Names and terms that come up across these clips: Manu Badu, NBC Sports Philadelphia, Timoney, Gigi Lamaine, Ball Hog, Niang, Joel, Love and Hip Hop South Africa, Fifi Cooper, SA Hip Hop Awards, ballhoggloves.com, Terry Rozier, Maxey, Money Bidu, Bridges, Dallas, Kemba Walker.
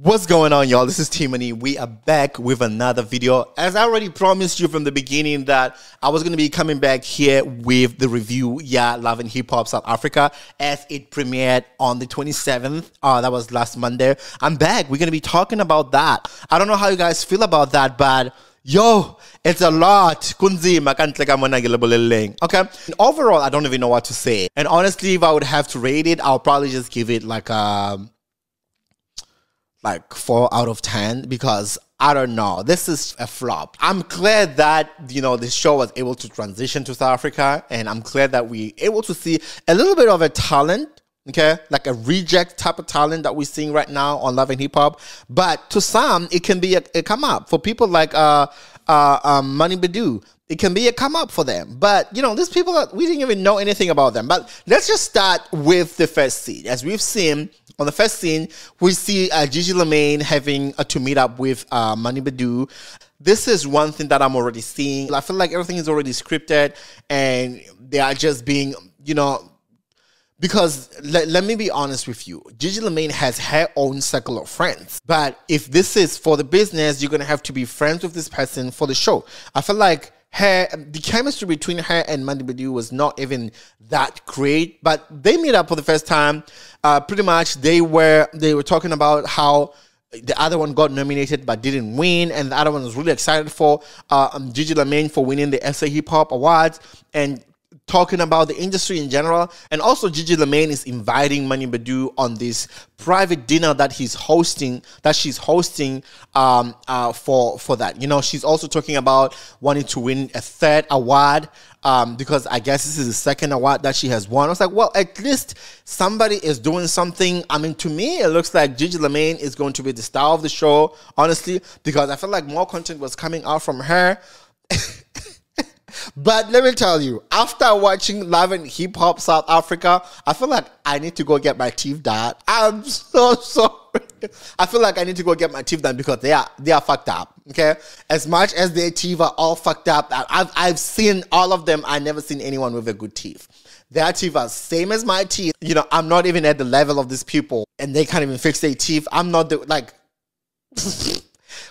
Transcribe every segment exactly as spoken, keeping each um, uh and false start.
What's going on, y'all? This is Timoney. We are back with another video. As I already promised you from the beginning that I was going to be coming back here with the review, yeah, Love and Hip Hop South Africa, as it premiered on the twenty-seventh. Uh, that was last Monday. I'm back. We're going to be talking about that. I don't know how you guys feel about that, but yo, it's a lot. Okay. Overall, I don't even know what to say. And honestly, if I would have to rate it, I'll probably just give it like a... like four out of ten, because I don't know, this is a flop. I'm glad that, you know, this show was able to transition to South Africa, and I'm glad that we able to see a little bit of a talent, okay, like a reject type of talent that we're seeing right now on Love and Hip Hop. But to some, it can be a, a come up for people like uh, uh, um, Money Bidu. It can be a come up for them. But, you know, these people, are, we didn't even know anything about them. But let's just start with the first scene. As we've seen, on the first scene, we see uh, Gigi Lamaine having uh, to meet up with uh, Manu Badu. This is one thing that I'm already seeing. I feel like everything is already scripted and they are just being, you know, because le let me be honest with you. Gigi Lamaine has her own circle of friends. But if this is for the business, you're going to have to be friends with this person for the show. I feel like her, the chemistry between her and Money Bidu was not even that great, but they meet up for the first time. Uh, pretty much, they were they were talking about how the other one got nominated but didn't win, and the other one was really excited for uh, um, Gigi Lamaine for winning the S A Hip Hop Awards, and talking about the industry in general. And also Gigi Lamaine is inviting Manu Badu on this private dinner that he's hosting, that she's hosting um, uh, for, for that. You know, she's also talking about wanting to win a third award um, because I guess this is the second award that she has won. I was like, well, at least somebody is doing something. I mean, to me, it looks like Gigi Lamaine is going to be the star of the show, honestly, because I feel like more content was coming out from her. But let me tell you, after watching Love and Hip Hop South Africa, I feel like I need to go get my teeth done. I'm so sorry. I feel like I need to go get my teeth done because they are they are fucked up. Okay, as much as their teeth are all fucked up, I've I've seen all of them. I never seen anyone with a good teeth. Their teeth are same as my teeth. You know, I'm not even at the level of these people, and they can't even fix their teeth. I'm not the, like.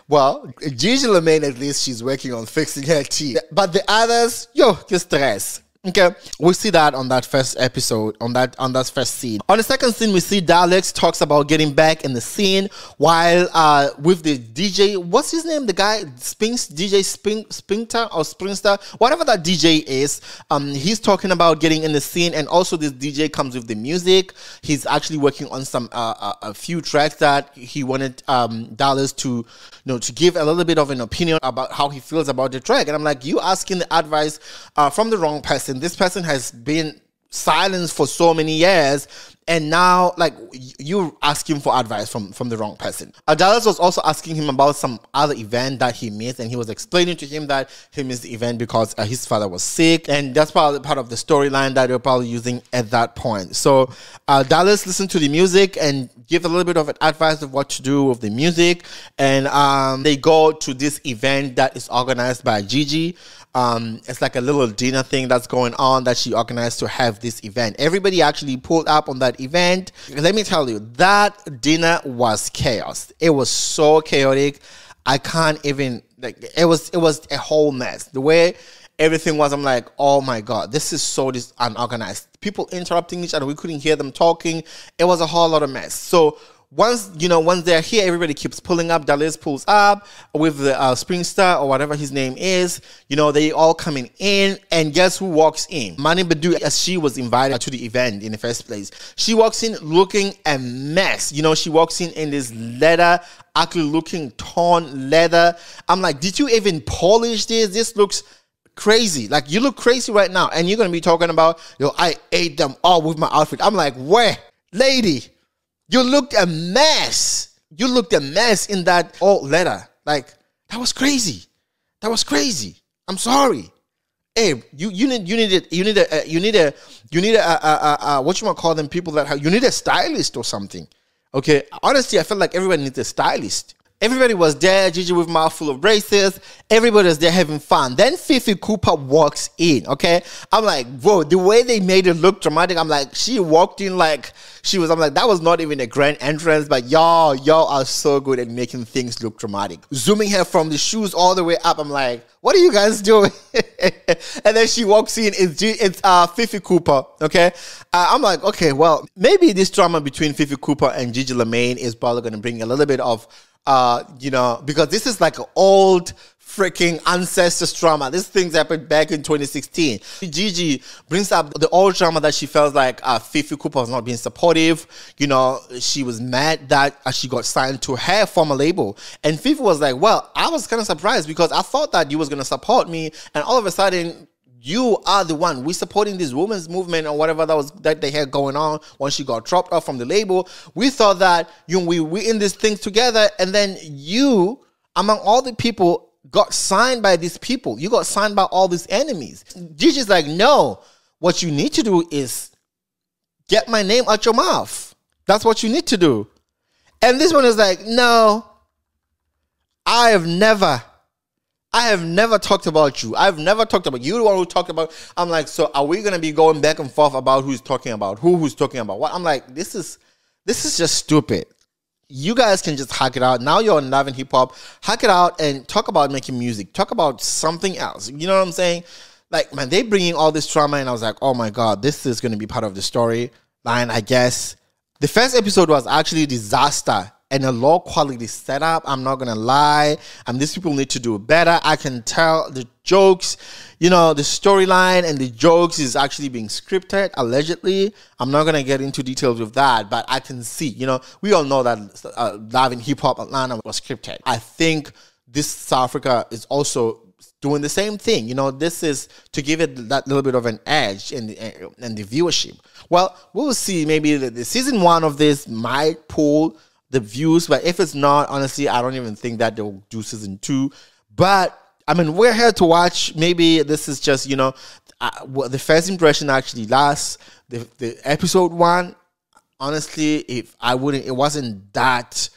Well, Gigi Lamaine, at least she's working on fixing her teeth. But the others, yo, que stress. Okay, we see that on that first episode, on that on that first scene. On the second scene, we see Dallas talks about getting back in the scene while uh, with the D J, what's his name? The guy, Spinks, D J Spin, Spinter or Springster, whatever that D J is. Um, he's talking about getting in the scene, and also this D J comes with the music. He's actually working on some uh, a, a few tracks that he wanted um, Dallas to, you know, to give a little bit of an opinion about how he feels about the track. And I'm like, you asking the advice uh, from the wrong person. This person has been silenced for so many years, and now like you're asking for advice from from the wrong person. Dallas was also asking him about some other event that he missed, and he was explaining to him that he missed the event because uh, his father was sick, and that's probably part of the storyline that they're probably using at that point. So uh, Dallas listened to the music and gave a little bit of advice of what to do with the music, and um, they go to this event that is organized by Gigi. Um, it's like a little dinner thing that's going on that she organized to have this event. Everybody actually pulled up on that event. Let me tell you, that dinner was chaos. It was so chaotic. I can't even, like, it was it was a whole mess. The way everything was, I'm like, oh my god, this is so dis unorganized. People interrupting each other, we couldn't hear them talking. It was a whole lot of mess. So once, you know, once they're here, everybody keeps pulling up. Dallas pulls up with the uh, Springster or whatever his name is. You know, they all coming in, and guess who walks in? Manu Badu, as she was invited to the event in the first place. She walks in looking a mess. You know, she walks in in this leather, ugly looking torn leather. I'm like, did you even polish this? This looks crazy. Like, you look crazy right now, and you're going to be talking about, yo, I ate them all with my outfit. I'm like, where? Lady, you looked a mess. You looked a mess in that old letter. Like, that was crazy. That was crazy. I'm sorry. Hey, you you need you need you need a you need a you need a, a, a, a what you want to call them people that have, you need a stylist or something. Okay, honestly, I feel like everyone needs a stylist. Everybody was there. Gigi with mouthful of braces. Everybody was there having fun. Then Fifi Cooper walks in, okay? I'm like, bro, the way they made it look dramatic, I'm like, she walked in like she was, I'm like, that was not even a grand entrance, but y'all, y'all are so good at making things look dramatic. Zooming her from the shoes all the way up, I'm like, what are you guys doing? And then she walks in, it's, G it's uh, Fifi Cooper, okay? Uh, I'm like, okay, well, maybe this drama between Fifi Cooper and Gigi Lamaine is probably going to bring a little bit of Uh, you know, because this is like an old freaking ancestors drama. These things happened back in twenty sixteen. Gigi brings up the old drama that she felt like uh, Fifi Cooper was not being supportive. You know, she was mad that she got signed to her former label. And Fifi was like, well, I was kind of surprised because I thought that you was going to support me. And all of a sudden, you are the one. We're supporting this women's movement or whatever that was that they had going on when she got dropped off from the label. We thought that you know, we were in this thing together, and then you, among all the people, got signed by these people. You got signed by all these enemies. Gigi's like, no, what you need to do is get my name out your mouth. That's what you need to do. And this one is like, no, I have never... I have never talked about you. I've never talked about you. The one who talked about. I'm like, so are we gonna be going back and forth about who's talking about who, who's talking about what? I'm like, this is, this is just stupid. You guys can just hack it out. Now you're on Love and Hip Hop. Hack it out and talk about making music. Talk about something else. You know what I'm saying? Like, man, they bringing all this drama, and I was like, oh my god, this is gonna be part of the story line, I guess. The first episode was actually a disaster. And a low quality setup, I'm not gonna lie. And these people need to do better. I can tell the jokes, you know, the storyline and the jokes is actually being scripted, allegedly. I'm not gonna get into details of that, but I can see, you know, we all know that uh, Love and Hip Hop Atlanta was scripted. I think this South Africa is also doing the same thing. You know, this is to give it that little bit of an edge in the, in the viewership. Well, we'll see. Maybe the, the season one of this might pull the views, but if it's not, honestly, I don't even think that they'll do season two. But I mean, we're here to watch. Maybe this is just, you know, uh, well, the first impression actually lasts. The, the episode one, honestly, if I wouldn't, it wasn't that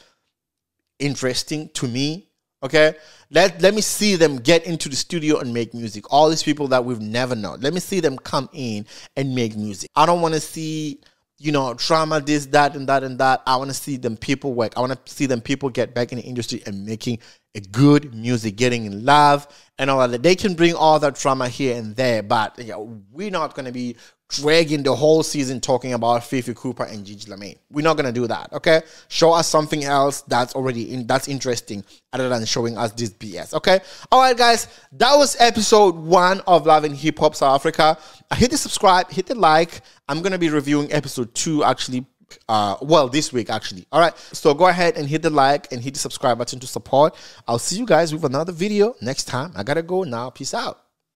interesting to me. Okay, let let me see them get into the studio and make music. All these people that we've never known. Let me see them come in and make music. I don't want to see, you know, drama, this, that, and that, and that. I want to see them people work. I want to see them people get back in the industry and making a good music, getting in love, and all that. They can bring all that drama here and there, but you know, we're not going to be dragging the whole season talking about Fifi Cooper and Gigi Lamaine. We're not going to do that, okay? Show us something else that's already in, that's interesting other than showing us this B S, okay? All right, guys, that was episode one of Love and Hip Hop South Africa. Hit the subscribe, hit the like. I'm going to be reviewing episode two, actually, uh, well, this week, actually. All right, so go ahead and hit the like and hit the subscribe button to support. I'll see you guys with another video next time. I got to go now. Peace out.